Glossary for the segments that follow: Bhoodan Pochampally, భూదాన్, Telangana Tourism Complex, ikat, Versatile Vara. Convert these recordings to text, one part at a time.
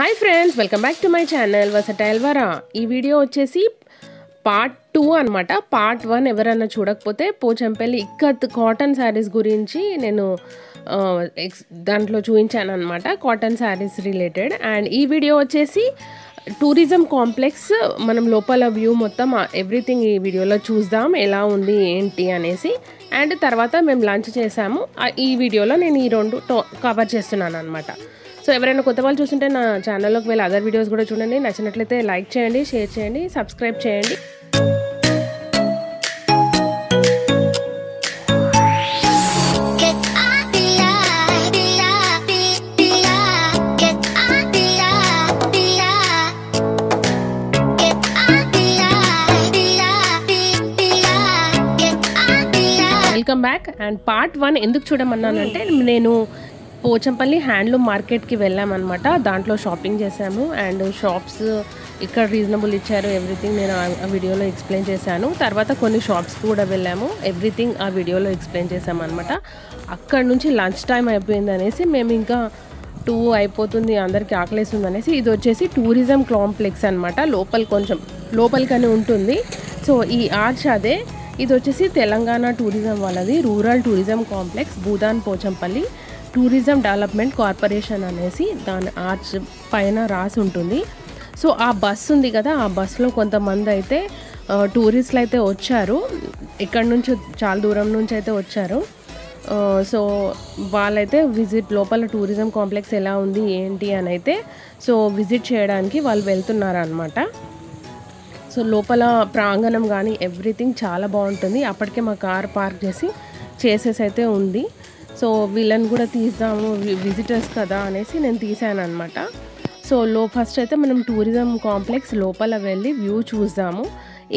Hi friends, welcome back to my channel Versatile Vara. This video is part 2 anamata. Part 1 evaranna chudakapothe Pochampally ikat cotton sarees gurinchi nenu dantlo chuinchanu anamata, cotton sarees related. And ee video vachesi tourism complex manam Lopala view mottam everything ee video lo chusdam ela undi enti anesi. And tarvata mem lunch chesamu ee video lo nenu ee rendu cover chestunnanu anamata. So everyone kotta vallu chustunte na channel loki vela other videos kuda chudandi, nachinatlaite like cheyandi, share cheyandi, subscribe cheyandi. Welcome back. And part 1 enduku chudamannaante nenu Pochampally handloom మార్కెట్కి వెళ్ళామన్నమాట. దాంట్లో shopping చేసాము and shops ఇక్కడ reasonable ఇచ్చారు. Everything నేను ఆ వీడియోలో explain చేశాను. తర్వాత కొన్ని షాప్స్ కూడా వెళ్ళాము, ఎవ్రీథింగ్ ఆ వీడియోలో ఎక్స్ప్లెయిన్ చేశామన్నమాట. అక్కడ నుంచి లంచ్ టైం అయిపోయింది అనేసి మేము ఇంకా 2 అయిపోతుంది, అందరికీ ఆకలేస్తుంది అనేసి, ఇది వచ్చేసి టూరిజం కాంప్లెక్స్ అనమాట. కొంచెం లోపలికనే ఉంటుంది. సో ఈ ఆర్చ్ అదే. ఇది వచ్చేసి తెలంగాణ టూరిజం వాళ్ళది rural tourism complex భూదాన్ Pochampally tourism development corporation అనేసి దాని ఆర్చ్ పైన రాసి ఉంటుంది. సో ఆ బస్ ఉంది కదా, ఆ బస్సులో కొంతమంది అయితే టూరిస్టులు అయితే వచ్చారు, ఇక్కడి నుంచి చాలా దూరం నుంచి అయితే వచ్చారు. సో వాళ్ళైతే విజిట్ లోపల టూరిజం కాంప్లెక్స్ ఎలా ఉంది ఏంటి అని అయితే సో విజిట్ చేయడానికి వాళ్ళు వెళ్తున్నారు అనమాట. సో లోపల ప్రాంగణం కానీ ఎవ్రీథింగ్ చాలా బాగుంటుంది. అప్పటికే మా కార్ పార్క్ చేసేసి అయితే ఉంది. సో వీళ్ళని కూడా తీద్దాము, విజిటర్స్ కదా అనేసి నేను తీసాను అనమాట. సో ఫస్ట్ అయితే మనం టూరిజం కాంప్లెక్స్ లోపల వెళ్ళి వ్యూ చూద్దాము,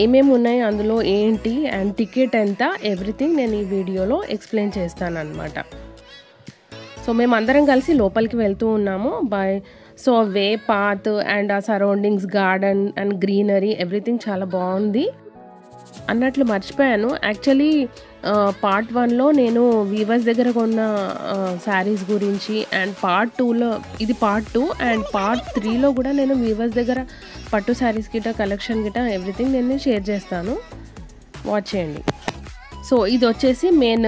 ఏమేమి ఉన్నాయి అందులో ఏంటి అండ్ టికెట్ ఎంత, ఎవ్రీథింగ్ నేను ఈ వీడియోలో ఎక్స్ప్లెయిన్ చేస్తాను అనమాట. సో మేమందరం కలిసి లోపలికి వెళ్తూ ఉన్నాము. సో వే పాత్ అండ్ ఆ surroundings garden and greenery everything చాలా బాగుంది. అన్నట్లు మర్చిపోయాను, యాక్చువల్లీ పార్ట్ 1లో నేను వీవర్స్ దగ్గర కొన్న శారీస్ గురించి అండ్ పార్ట్ 2లో ఇది పార్ట్ 2 అండ్ పార్ట్ 3లో కూడా నేను వీవర్స్ దగ్గర పట్టు శారీస్ గిట కలెక్షన్ గిట ఎవ్రీథింగ్ నేను షేర్ చేస్తాను, వాచ్ చేయండి. సో ఇది వచ్చేసి మెయిన్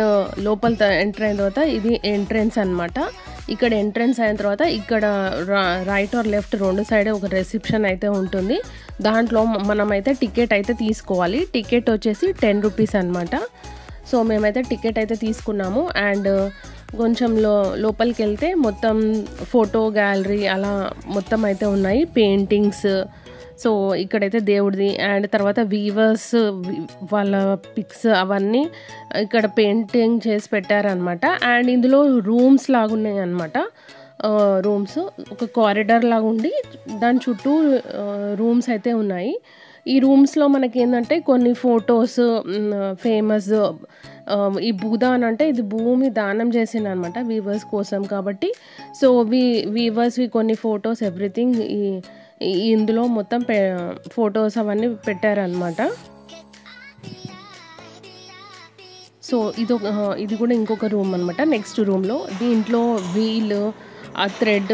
లోపల ఎంటర్ అయిన తర్వాత ఇది ఎంట్రన్స్ అనమాట. ఇక్కడ ఎంట్రన్స్ అయిన తర్వాత ఇక్కడ రైట్ ఆర్ లెఫ్ట్ రెండు సైడ్ ఒక రిసెప్షన్ అయితే ఉంటుంది. దాంట్లో మనమైతే టికెట్ అయితే తీసుకోవాలి. టికెట్ వచ్చేసి 10 రూపీస్ అనమాట. సో మేమైతే టికెట్ అయితే తీసుకున్నాము. అండ్ కొంచెం లోపలికి వెళ్తే మొత్తం ఫోటో గ్యాలరీ అలా మొత్తం అయితే ఉన్నాయి, పెయింటింగ్స్. సో ఇక్కడైతే దేవుడిది అండ్ తర్వాత వీవర్స్ వాళ్ళ పిక్స్ అవన్నీ ఇక్కడ పెయింటింగ్ చేసి పెట్టారనమాట. అండ్ ఇందులో రూమ్స్ లాగా ఉన్నాయి అనమాట. రూమ్స్ ఒక కారిడార్ లాగా ఉండి దాని చుట్టూ రూమ్స్ అయితే ఉన్నాయి. ఈ రూమ్స్లో మనకి ఏంటంటే కొన్ని ఫొటోస్ ఫేమస్, ఈ భూదాన్ అంటే ఇది భూమి దానం చేసింది అనమాట వీవర్స్ కోసం కాబట్టి. సో వీవర్స్వి కొన్ని ఫొటోస్ ఎవ్రీథింగ్ ఇందులో మొత్తం ఫొటోస్ అవన్నీ పెట్టారనమాట. సో ఇది కూడా ఇంకొక రూమ్ అనమాట. నెక్స్ట్ రూమ్లో దీంట్లో వీలు ఆ థ్రెడ్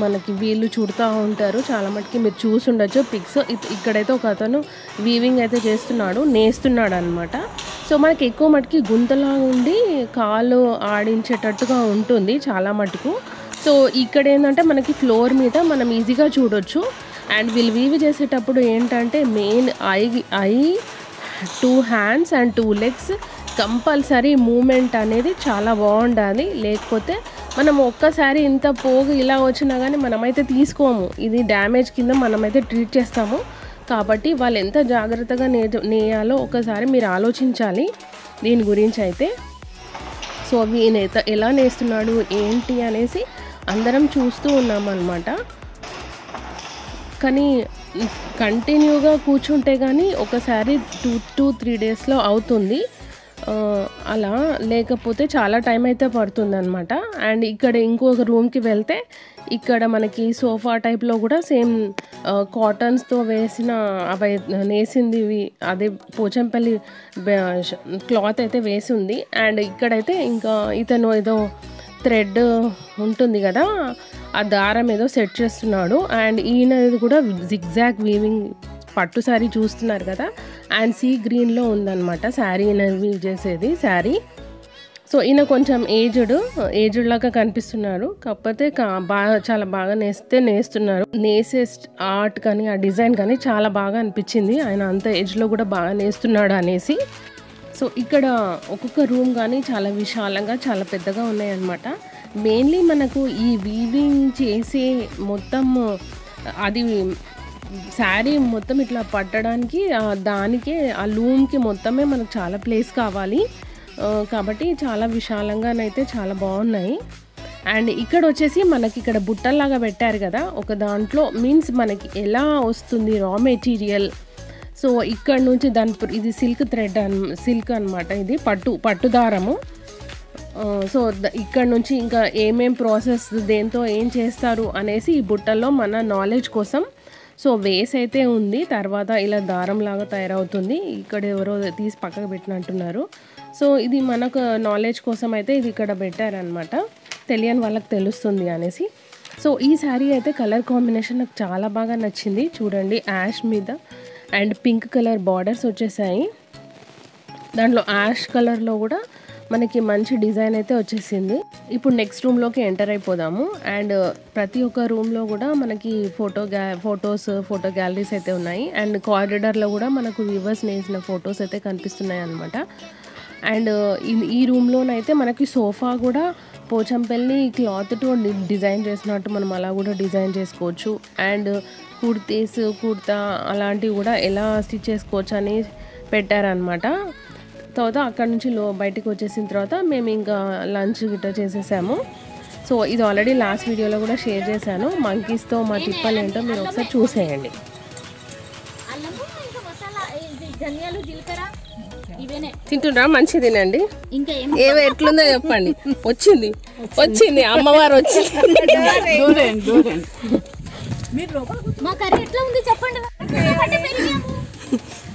మనకి వీళ్ళు చుడుతూ ఉంటారు, చాలా మటుకి మీరు చూసి ఉండొచ్చు పిక్స్. ఇక్కడైతే ఒక అతను వీవింగ్ అయితే చేస్తున్నాడు, నేస్తున్నాడు అనమాట. సో మనకి ఎక్కువ మటుకి గుంతలా ఉండి కాలు ఆడించేటట్టుగా ఉంటుంది చాలా మటుకు. సో ఇక్కడ ఏంటంటే మనకి ఫ్లోర్ మీద మనం ఈజీగా చూడొచ్చు. అండ్ వీళ్ళు వీవి చేసేటప్పుడు ఏంటంటే మెయిన్ ఐ 2 hands and 2 legs compulsory moment అనేది చాలా బాగుండాలి. లేకపోతే మనం ఒక్కసారి ఇంత పోగు ఇలా వచ్చినా కానీ మనమైతే తీసుకోము, ఇది డ్యామేజ్ కింద మనమైతే ట్రీట్ చేస్తాము. కాబట్టి వాళ్ళు ఎంత జాగ్రత్తగా నేయాలో ఒకసారి మీరు ఆలోచించాలి దీని గురించి అయితే. సో అవి ఎలా నేస్తున్నాడు ఏంటి అనేసి అందరం చూస్తూ ఉన్నామన్నమాట. కానీ కంటిన్యూగా కూర్చుంటే కానీ ఒకసారి 2 to 3 డేస్లో అవుతుంది, అలా లేకపోతే చాలా టైం అయితే పడుతుంది అనమాట. అండ్ ఇక్కడ ఇంకొక రూమ్కి వెళ్తే ఇక్కడ మనకి సోఫా టైప్లో కూడా సేమ్ కాటన్స్తో వేసిన అవి నేసింది అదే పోచంపల్లి క్లాత్ అయితే వేసి ఉంది. అండ్ ఇక్కడైతే ఇంకా ఇతను ఏదో థ్రెడ్ ఉంటుంది కదా, ఆ ఆ దారం ఏదో సెట్ చేస్తున్నాడు. అండ్ ఈయనది కూడా జిగ్జాగ్ వీవింగ్ పట్టు శారీ చూస్తున్నారు కదా, అండ్ సీ గ్రీన్లో ఉందన్నమాట శారీ వీవ్ చేసేది శారీ. సో ఈయన కొంచెం ఏజ్డ్ లాగా కనిపిస్తున్నారు, కాకపోతే చాలా బాగా నేస్తున్నారు. నేసే ఆర్ట్ కానీ ఆ డిజైన్ కానీ చాలా బాగా అనిపించింది, ఆయన అంత ఏజ్లో కూడా బాగా నేస్తున్నాడు అనేసి. సో ఇక్కడ ఒక్కొక్క రూమ్ కానీ చాలా విశాలంగా చాలా పెద్దగా ఉన్నాయన్నమాట. మెయిన్లీ మనకు ఈ వీవింగ్ చేసే మొత్తం అది శారీ మొత్తం ఇట్లా పట్టడానికి దానికే ఆ లూమ్కి మొత్తమే మనకు చాలా ప్లేస్ కావాలి, కాబట్టి చాలా విశాలంగానైతే చాలా బాగున్నాయి. అండ్ ఇక్కడ వచ్చేసి మనకి ఇక్కడ బుట్టల్లాగా పెట్టారు కదా, ఒక దాంట్లో మీన్స్ మనకి ఎలా వస్తుంది రా మెటీరియల్. సో ఇక్కడ నుంచి దాని ఇది సిల్క్ అనమాట, ఇది పట్టుదారము. సో ఇక్కడ నుంచి ఇంకా ఏమేం ప్రాసెస్ దేంతో ఏం చేస్తారు అనేసి ఈ బుట్టల్లో మన నాలెడ్జ్ కోసం. సో వేస్ అయితే ఉంది, తర్వాత ఇలా దారంలాగా తయారవుతుంది. ఇక్కడ ఎవరో తీసి పక్కకు పెట్టినట్టున్నారు. సో ఇది మనకు నాలెడ్జ్ కోసం అయితే ఇది ఇక్కడ పెట్టారనమాట, తెలియని వాళ్ళకి తెలుస్తుంది అనేసి. సో ఈ శారీ అయితే కలర్ కాంబినేషన్ నాకు చాలా బాగా నచ్చింది. చూడండి యాష్ మీద అండ్ పింక్ కలర్ బార్డర్స్ వచ్చేసాయి, దాంట్లో యాష్ కలర్లో కూడా మనకి మంచి డిజైన్ అయితే వచ్చేసింది. ఇప్పుడు నెక్స్ట్ రూమ్లోకి ఎంటర్ అయిపోదాము. అండ్ ప్రతి ఒక్క రూమ్లో కూడా మనకి ఫోటో గ్యాలరీస్ అయితే ఉన్నాయి. అండ్ కారిడార్లో కూడా మనకు వ్యూవర్స్ నేసిన ఫొటోస్ అయితే కనిపిస్తున్నాయి అనమాట. అండ్ ఈ రూమ్లోనైతే మనకి సోఫా కూడా పోచంపల్లి క్లాత్తో డిజైన్ చేసినట్టు మనం అలా కూడా డిజైన్ చేసుకోవచ్చు. అండ్ కుర్తా అలాంటివి కూడా ఎలా స్టిచ్ చేసుకోవచ్చు అని పెట్టారనమాట. తర్వాత అక్కడ నుంచి బయటకు వచ్చేసిన తర్వాత మేము ఇంకా లంచ్ గిట్లా చేసేసాము. సో ఇది ఆల్రెడీ లాస్ట్ వీడియోలో కూడా షేర్ చేశాను, మంకీస్తో మా తిప్పలు ఏంటో మీరు ఒకసారి చూసేయండి. తింటున్నా మంచిది తినండి, ఏమి ఎట్లుందో చెప్పండి. వచ్చింది అమ్మవారు వచ్చింది.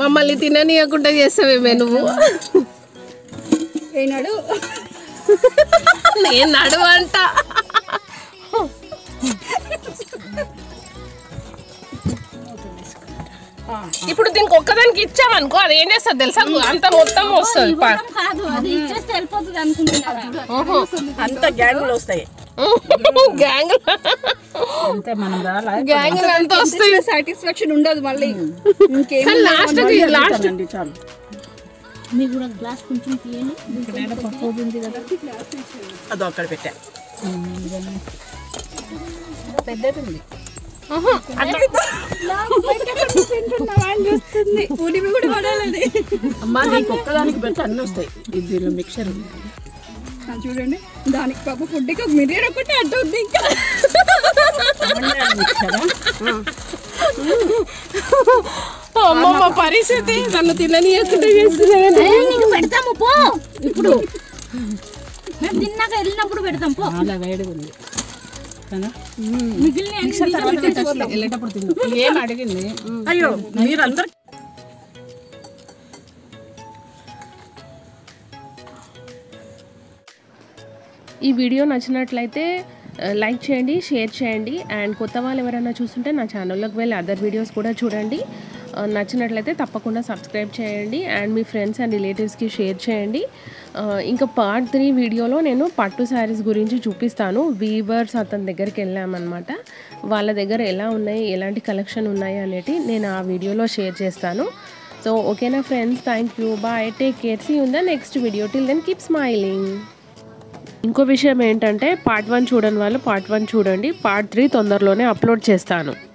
మమ్మల్ని తిననీయకుండా చేస్తావేమే నువ్వు. నేను నడవంట. ఇప్పుడు దీనికి ఒక్కదానికి ఇచ్చామనుకో అది ఏం చేస్తా తెలుసా, అంత మొత్తం వస్తుంది. అంత గ్యాంగులు వస్తాయి, సాటిస్ఫాక్షన్ ఉండదు. మళ్ళీ అదొక్కడ పెట్టా పెద్దది. అమ్మా నీకు ఒక్కదానికి పెట్టి అన్నీ వస్తాయి. దీనిలో మిక్చర్ చూడండి, దానికి పాప ఫుడ్ మిరియర్ ఒకటి అడ్డుంది. ఇంకా అమ్మమ్మ పరిస్థితి నన్ను తిననీయకుండా చేస్తున్నాను. నీకు పెడతాము పో, ఇప్పుడు మేము తిన్నాక వెళ్ళినప్పుడు పెడతాం పో. అలా వేడిగా ఉంది కదా, మిగిలిన వెళ్ళేటప్పుడు తిన్నాం. ఏం అడిగింది? అయ్యో మీరందరూ ఈ వీడియో నచ్చినట్లయితే లైక్ చేయండి, షేర్ చేయండి. అండ్ కొత్త వాళ్ళు ఎవరైనా చూస్తుంటే నా ఛానల్లోకి వెళ్ళి అదర్ వీడియోస్ కూడా చూడండి. నచ్చినట్లయితే తప్పకుండా సబ్స్క్రైబ్ చేయండి అండ్ మీ ఫ్రెండ్స్ అండ్ రిలేటివ్స్కి షేర్ చేయండి. ఇంకా పార్ట్ 3 వీడియోలో నేను పట్టు శారీస్ గురించి చూపిస్తాను. వీవర్స్ అతని దగ్గరికి వెళ్ళామన్నమాట, వాళ్ళ దగ్గర ఎలా ఉన్నాయి, ఎలాంటి కలెక్షన్ ఉన్నాయి అనేటి నేను ఆ వీడియోలో షేర్ చేస్తాను. సో ఓకేనా friends, thank you, bye, take care, see in the next video, till then keep smiling. ఇంకో విషయం ఏంటంటే పార్ట్ 1 చూడని వాళ్ళు పార్ట్ 1 చూడండి, పార్ట్ 3 తొందరలోనే అప్లోడ్ చేస్తాను.